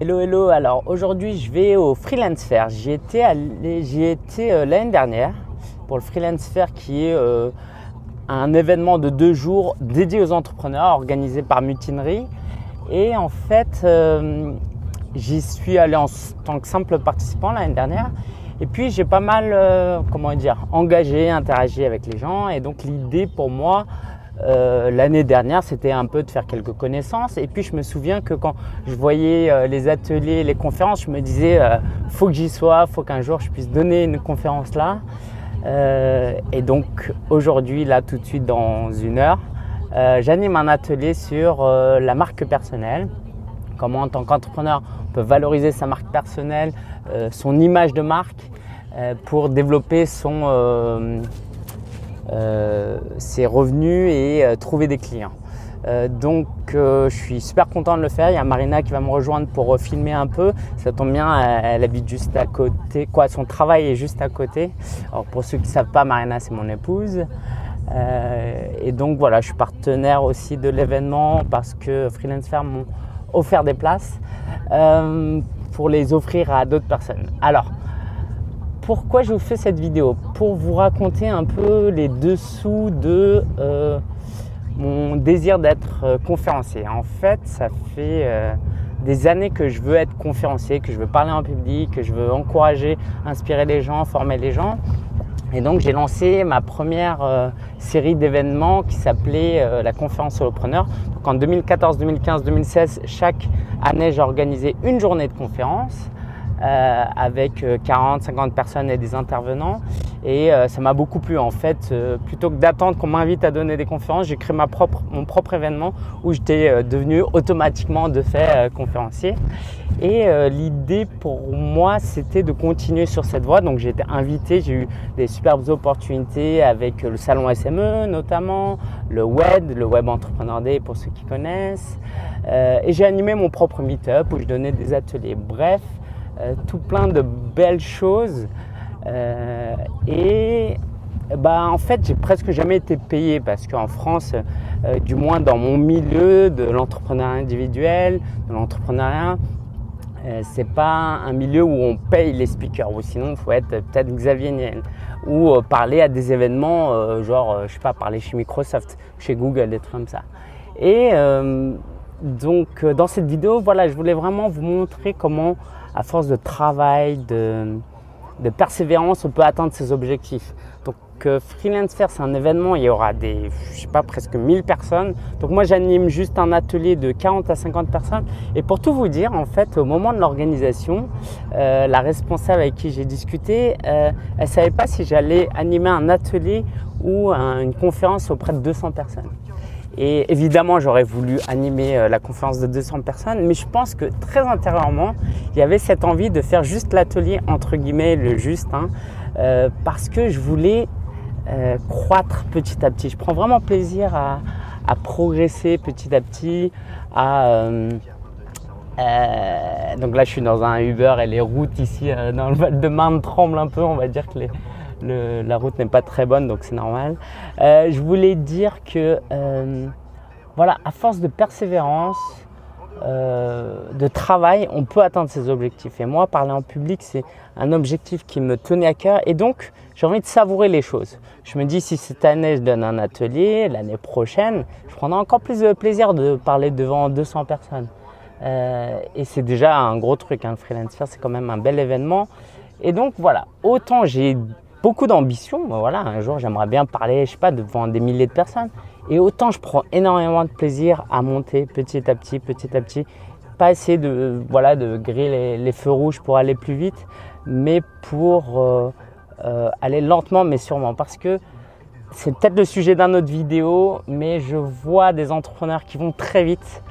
Hello, hello. Alors aujourd'hui, je vais au Freelance Fair. J'y étais l'année dernière pour le Freelance Fair qui est un événement de 2 jours dédié aux entrepreneurs organisé par Mutinerie. Et en fait, j'y suis allé en tant que simple participant l'année dernière. Et puis, j'ai pas mal, engagé, interagi avec les gens. Et donc, l'idée pour moi, l'année dernière, c'était un peu de faire quelques connaissances. Et puis, je me souviens que quand je voyais les ateliers, les conférences, je me disais, faut que j'y sois, faut qu'un jour, je puisse donner une conférence là. Et donc, aujourd'hui, là, tout de suite, dans 1 heure, j'anime un atelier sur la marque personnelle. Comment, en tant qu'entrepreneur, on peut valoriser sa marque personnelle, son image de marque pour développer ses revenus et trouver des clients. Je suis super content de le faire. Il y a Marina qui va me rejoindre pour filmer un peu. Ça tombe bien, elle habite juste à côté. Son travail est juste à côté. Alors, pour ceux qui ne savent pas, Marina, c'est mon épouse. Et donc voilà, je suis partenaire aussi de l'événement parce que Freelance Fair m'ont offert des places pour les offrir à d'autres personnes. Alors, pourquoi je vous fais cette vidéo? Pour vous raconter un peu les dessous de mon désir d'être conférencier. En fait, ça fait des années que je veux être conférencier, que je veux parler en public, que je veux encourager, inspirer les gens, former les gens. Et donc, j'ai lancé ma première série d'événements qui s'appelait la conférence Solopreneur. Donc, en 2014, 2015, 2016, chaque année, j'ai organisé une journée de conférence avec 40, 50 personnes et des intervenants. Et ça m'a beaucoup plu en fait. Plutôt que d'attendre qu'on m'invite à donner des conférences, j'ai créé mon propre événement où j'étais devenu automatiquement de fait conférencier. Et l'idée pour moi, c'était de continuer sur cette voie. Donc j'ai été invité, j'ai eu des superbes opportunités avec le salon SME notamment, le Web Entrepreneur Day pour ceux qui connaissent. Et j'ai animé mon propre meet-up où je donnais des ateliers. Bref, tout plein de belles choses. En fait, j'ai presque jamais été payé parce qu'en France, du moins dans mon milieu de l'entrepreneuriat individuel, de l'entrepreneuriat, c'est pas un milieu où on paye les speakers, ou sinon il faut être peut-être Xavier Niel ou parler à des événements, je sais pas, parler chez Microsoft, chez Google, des trucs comme ça. Et donc dans cette vidéo, voilà, je voulais vraiment vous montrer comment, à force de travail, de persévérance, on peut atteindre ses objectifs. Donc Freelance Fair, c'est un événement, il y aura presque 1000 personnes. Donc moi, j'anime juste un atelier de 40 à 50 personnes. Et pour tout vous dire, en fait, au moment de l'organisation, la responsable avec qui j'ai discuté, elle ne savait pas si j'allais animer un atelier ou une conférence auprès de 200 personnes. Et évidemment, j'aurais voulu animer la conférence de 200 personnes, mais je pense que très intérieurement, il y avait cette envie de faire juste l'atelier, entre guillemets, le juste, parce que je voulais croître petit à petit. Je prends vraiment plaisir à progresser petit à petit. Donc là, je suis dans un Uber et les routes ici dans le Val-de-Marne tremblent un peu, on va dire que la route n'est pas très bonne, donc c'est normal. Je voulais dire que, voilà, à force de persévérance, de travail, on peut atteindre ses objectifs. Et moi, parler en public, c'est un objectif qui me tenait à cœur. Et donc, j'ai envie de savourer les choses. Je me dis, si cette année, je donne un atelier, l'année prochaine, je prendrai encore plus de plaisir de parler devant 200 personnes. Et c'est déjà un gros truc, le Freelance Fair, c'est quand même un bel événement. Et donc, voilà, autant j'ai beaucoup d'ambition, voilà, un jour j'aimerais bien parler, je sais pas, devant des milliers de personnes, et autant je prends énormément de plaisir à monter petit à petit, pas essayer de griller les feux rouges pour aller plus vite, mais pour aller lentement mais sûrement, parce que c'est peut-être le sujet d'un autre vidéo, mais je vois des entrepreneurs qui vont très vite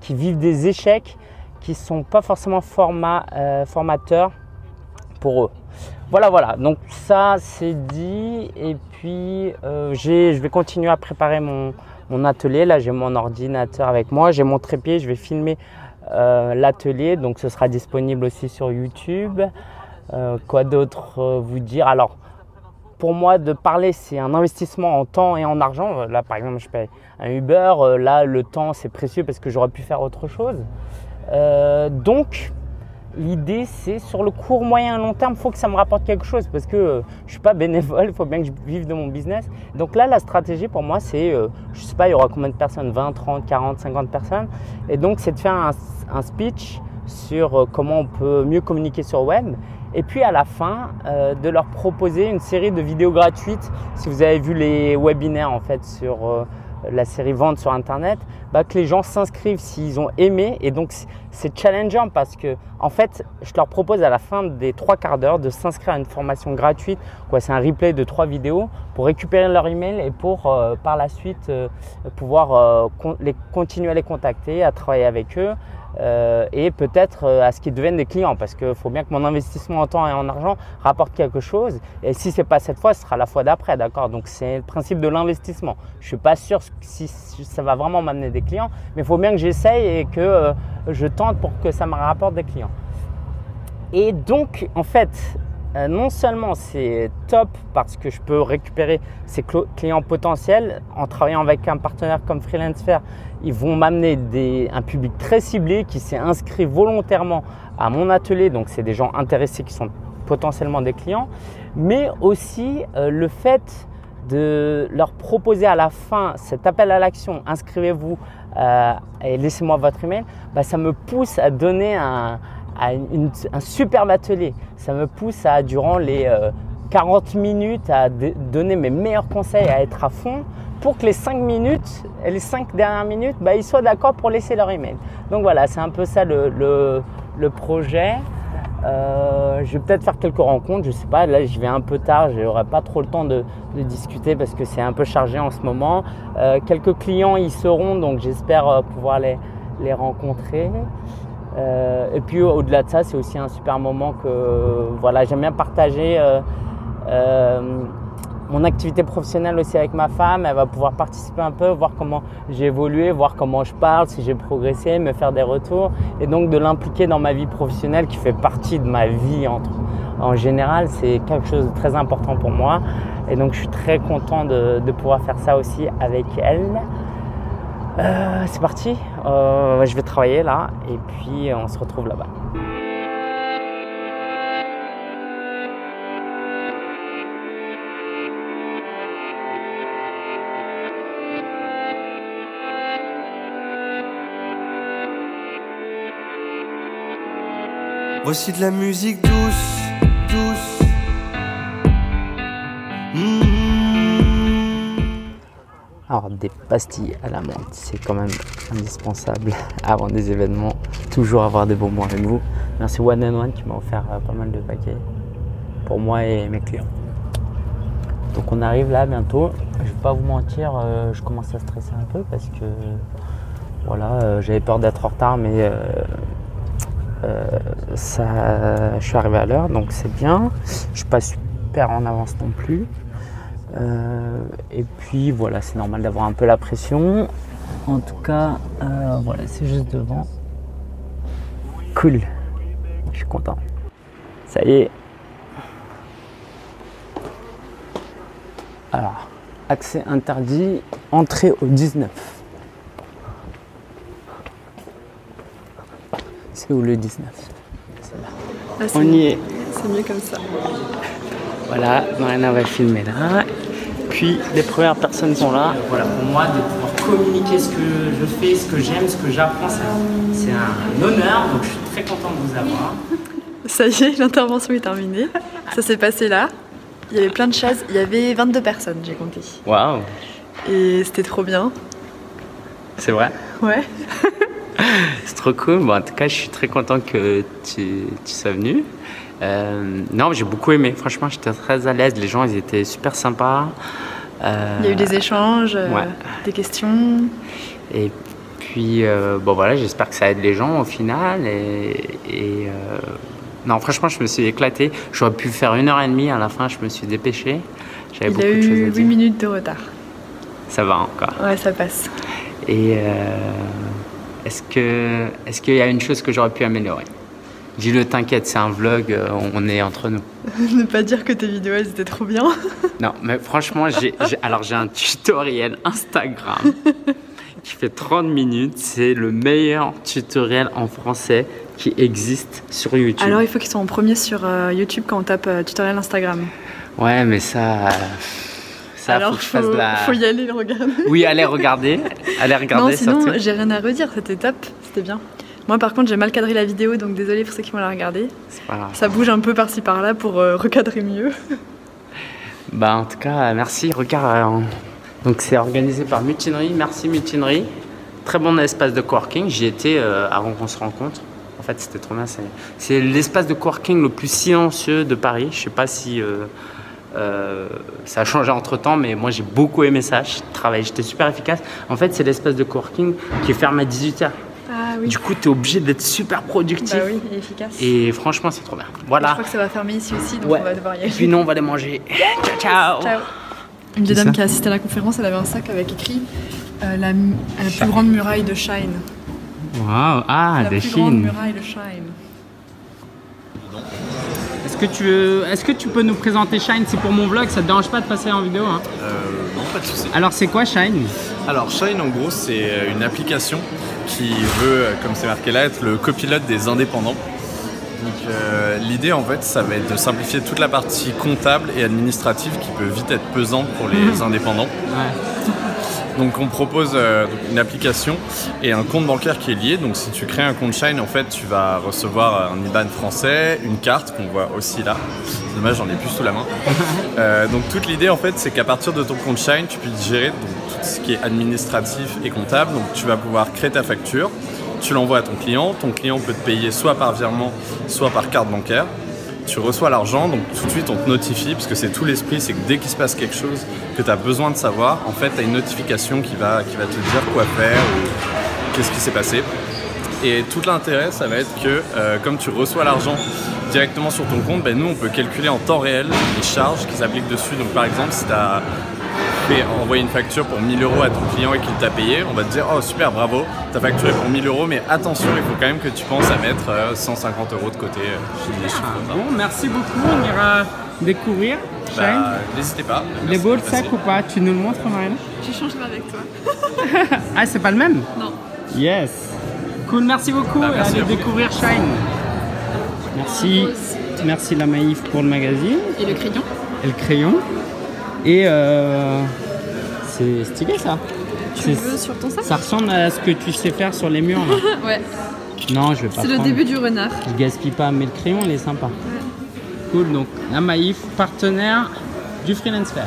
qui vivent des échecs qui sont pas forcément formateurs pour eux. Voilà, donc ça c'est dit. Et puis je vais continuer à préparer mon atelier. Là, j'ai mon ordinateur avec moi, j'ai mon trépied, je vais filmer l'atelier, donc ce sera disponible aussi sur YouTube. Quoi d'autre vous dire? Alors, pour moi de parler, c'est un investissement en temps et en argent. Là, par exemple, je paye un Uber. Là, le temps, c'est précieux parce que j'aurais pu faire autre chose. Donc, l'idée, c'est sur le court, moyen, long terme, il faut que ça me rapporte quelque chose parce que je ne suis pas bénévole, il faut bien que je vive de mon business. Donc là, la stratégie pour moi, c'est, je ne sais pas, il y aura combien de personnes, 20, 30, 40, 50 personnes. Et donc, c'est de faire un speech sur comment on peut mieux communiquer sur web. Et puis à la fin, de leur proposer une série de vidéos gratuites. Si vous avez vu les webinaires en fait sur la série Vente sur Internet, bah, que les gens s'inscrivent s'ils ont aimé. Et donc c'est challengeant parce que en fait, je leur propose à la fin des 3/4 d'heure de s'inscrire à une formation gratuite. C'est un replay de 3 vidéos pour récupérer leur email et pour par la suite pouvoir continuer à les contacter, à travailler avec eux. Et peut-être à ce qu'ils deviennent des clients parce qu'il faut bien que mon investissement en temps et en argent rapporte quelque chose et si ce n'est pas cette fois, ce sera la fois d'après, d'accord? Donc, c'est le principe de l'investissement. Je ne suis pas sûr si ça va vraiment m'amener des clients, mais il faut bien que j'essaye et que je tente pour que ça me rapporte des clients. Et donc, en fait, non seulement c'est top parce que je peux récupérer ces clients potentiels en travaillant avec un partenaire comme Freelance Fair, ils vont m'amener un public très ciblé qui s'est inscrit volontairement à mon atelier. Donc, c'est des gens intéressés qui sont potentiellement des clients, mais aussi le fait de leur proposer à la fin cet appel à l'action, inscrivez-vous et laissez-moi votre email, bah, ça me pousse à donner un superbe atelier. Ça me pousse à, durant les 40 minutes, à donner mes meilleurs conseils, à être à fond pour que les 5 dernières minutes, bah, ils soient d'accord pour laisser leur email. Donc voilà, c'est un peu ça le projet. Je vais peut-être faire quelques rencontres, je sais pas, là je vais un peu tard, je n'aurai pas trop le temps de discuter parce que c'est un peu chargé en ce moment. Quelques clients y seront, donc j'espère pouvoir les rencontrer. Et puis au-delà de ça, c'est aussi un super moment que voilà, j'aime bien partager mon activité professionnelle aussi avec ma femme. Elle va pouvoir participer un peu, voir comment j'ai évolué, voir comment je parle, si j'ai progressé, me faire des retours et donc de l'impliquer dans ma vie professionnelle qui fait partie de ma vie en général. C'est quelque chose de très important pour moi et donc je suis très content de pouvoir faire ça aussi avec elle. C'est parti, je vais travailler là et puis on se retrouve là-bas. Voici de la musique douce, douce. Alors, des pastilles à la menthe, c'est quand même indispensable avant des événements. Toujours avoir des bonbons avec vous. Merci One and One qui m'a offert pas mal de paquets pour moi et mes clients. Donc on arrive là bientôt. Je vais pas vous mentir, je commence à stresser un peu parce que voilà, j'avais peur d'être en retard, mais je suis arrivé à l'heure, donc c'est bien. Je suis pas super en avance non plus. Et puis voilà, c'est normal d'avoir un peu la pression. En tout cas, voilà, c'est juste devant. Cool, je suis content. Ça y est. Alors, accès interdit, entrée au 19. C'est où le 19? C'est là. Ah, on y est. C'est mieux comme ça. Voilà, Marina va filmer là. Puis les premières personnes sont là. Voilà, pour moi, de pouvoir communiquer ce que je fais, ce que j'aime, ce que j'apprends, c'est un honneur. Donc je suis très content de vous avoir. Ça y est, l'intervention est terminée. Ça s'est passé là. Il y avait plein de chaises. Il y avait 22 personnes, j'ai compté. Waouh! Et c'était trop bien. C'est vrai? Ouais. C'est trop cool. Bon, en tout cas, je suis très content que tu sois venu. Non, j'ai beaucoup aimé. Franchement, j'étais très à l'aise. Les gens, ils étaient super sympas. Il y a eu des échanges, ouais. Des questions. Et puis, bon voilà, j'espère que ça aide les gens au final. Non, franchement, je me suis éclaté. J'aurais pu faire 1h30. À la fin, je me suis dépêché. J'avais beaucoup de choses à dire. Il y a eu 8 minutes de retard. Ça va encore. Ouais, ça passe. Et est-ce qu'il y a une chose que j'aurais pu améliorer? Dis-le, t'inquiète, c'est un vlog, on est entre nous. Ne pas dire que tes vidéos, elles étaient trop bien. Non, mais franchement, j'ai un tutoriel Instagram qui fait 30 minutes. C'est le meilleur tutoriel en français qui existe sur YouTube. Alors, il faut qu'ils soient en premier sur YouTube quand on tape tutoriel Instagram. Ouais, mais ça... Ça, alors, faut y aller le regarder. Oui, allez regarder. Allez regarder. Non, sinon, j'ai rien à redire. Cette étape, c'était bien. Moi, par contre, j'ai mal cadré la vidéo, donc désolé pour ceux qui vont la regarder. C'est pas grave. Ça bouge un peu par-ci par-là pour recadrer mieux. Bah, en tout cas, merci. Regarde, donc c'est organisé par Mutinerie. Merci Mutinerie. Très bon espace de coworking. J'y étais avant qu'on se rencontre. En fait, c'était trop bien. C'est l'espace de coworking le plus silencieux de Paris. Je sais pas si. Ça a changé entre temps, mais moi j'ai beaucoup aimé ça. Je travaillais, j'étais super efficace. En fait, c'est l'espace de coworking qui est fermé à 18 h. Ah, oui. Du coup, tu es obligé d'être super productif. Bah oui, et efficace. Et franchement, c'est trop bien. Voilà. Je crois que ça va fermer ici aussi, donc ouais. On va devoir y aller. Et puis, non, on va aller manger. Ciao, ciao. Ciao. Une des dames qui a assisté à la conférence, elle avait un sac avec écrit la plus grande muraille de Shine. Waouh, ah, des Chines. La plus grande muraille de Shine. Est-ce que tu peux nous présenter Shine? C'est pour mon vlog, ça te dérange pas de passer en vidéo hein? Non, pas de souci. Alors c'est quoi Shine? Alors Shine en gros c'est une application qui veut, comme c'est marqué là, être le copilote des indépendants. Donc l'idée en fait ça va être de simplifier toute la partie comptable et administrative qui peut vite être pesante pour les indépendants. Ouais. Donc on propose une application et un compte bancaire qui est lié. Donc si tu crées un compte Shine, en fait, tu vas recevoir un IBAN français, une carte qu'on voit aussi là. C'est dommage, j'en ai plus sous la main. Donc toute l'idée, en fait, c'est qu'à partir de ton compte Shine, tu puisses gérer donc, tout ce qui est administratif et comptable. Donc tu vas pouvoir créer ta facture, tu l'envoies à ton client peut te payer soit par virement, soit par carte bancaire. Tu reçois l'argent, donc tout de suite on te notifie, parce que c'est tout l'esprit, c'est que dès qu'il se passe quelque chose que tu as besoin de savoir, en fait tu as une notification qui va te dire quoi faire ou qu'est-ce qui s'est passé. Et tout l'intérêt, ça va être que comme tu reçois l'argent directement sur ton compte, ben, nous on peut calculer en temps réel les charges qui s'appliquent dessus. Donc par exemple, si tu as envoyer une facture pour 1000 € à ton client et qu'il t'a payé, on va te dire oh super bravo, t'as facturé pour 1000 €, mais attention, il faut quand même que tu penses à mettre 150 € de côté. Bon, merci beaucoup, on ira découvrir. Bah, n'hésitez pas. Les beaux le sac ou pas? Tu nous le montres Marina? Je change pas avec toi. Ah c'est pas le même? Non. Yes. Cool, merci beaucoup. Bah, merci à découvrir Shine. Merci. Merci la Maïf pour le magazine. Et le crayon. Et le crayon. Et c'est stylé ça. Tu le veux sur ton sac? Ça ressemble à ce que tu sais faire sur les murs là. Ouais. Non, je vais pas. C'est le début du renard. Je gaspille pas, mais le crayon il est sympa. Ouais. Cool, donc la Maïf, partenaire du Freelance Fair.